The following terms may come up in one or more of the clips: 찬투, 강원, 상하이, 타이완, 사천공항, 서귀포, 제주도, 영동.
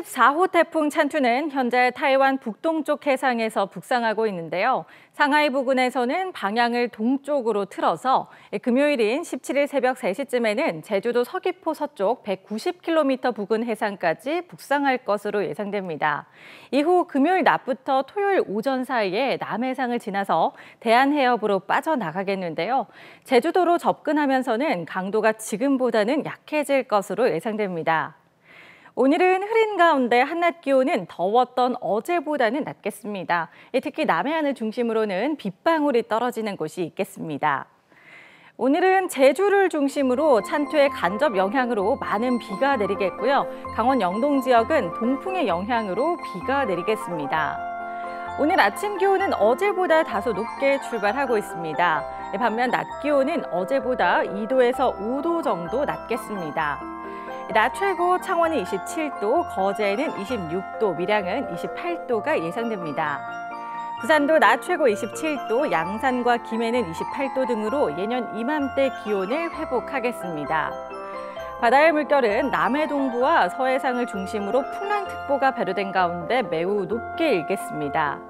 14호 태풍 찬투는 현재 타이완 북동쪽 해상에서 북상하고 있는데요. 상하이 부근에서는 방향을 동쪽으로 틀어서 금요일인 17일 새벽 3시쯤에는 제주도 서귀포 서쪽 190km 부근 해상까지 북상할 것으로 예상됩니다. 이후 금요일 낮부터 토요일 오전 사이에 남해상을 지나서 대한해협으로 빠져나가겠는데요. 제주도로 접근하면서는 강도가 지금보다는 약해질 것으로 예상됩니다. 오늘은 흐린 가운데 한낮 기온은 더웠던 어제보다는 낮겠습니다. 특히 남해안을 중심으로는 빗방울이 떨어지는 곳이 있겠습니다. 오늘은 제주를 중심으로 찬투의 간접 영향으로 많은 비가 내리겠고요. 강원 영동 지역은 동풍의 영향으로 비가 내리겠습니다. 오늘 아침 기온은 어제보다 다소 높게 출발하고 있습니다. 반면 낮 기온은 어제보다 2도에서 5도 정도 낮겠습니다. 낮 최고 창원이 27도, 거제는 26도, 밀양은 28도가 예상됩니다. 부산도 낮 최고 27도, 양산과 김해는 28도 등으로 예년 이맘때 기온을 회복하겠습니다. 바다의 물결은 남해 동부와 서해상을 중심으로 풍랑특보가 발효된 가운데 매우 높게 일겠습니다.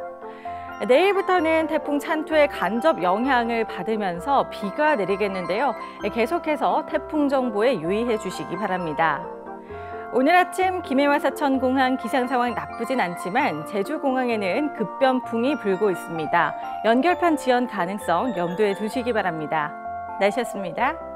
내일부터는 태풍 찬투의 간접 영향을 받으면서 비가 내리겠는데요. 계속해서 태풍 정보에 유의해 주시기 바랍니다. 오늘 아침 김해와 사천공항 기상 상황 나쁘진 않지만 제주공항에는 급변풍이 불고 있습니다. 연결판 지연 가능성 염두에 두시기 바랍니다. 날씨였습니다.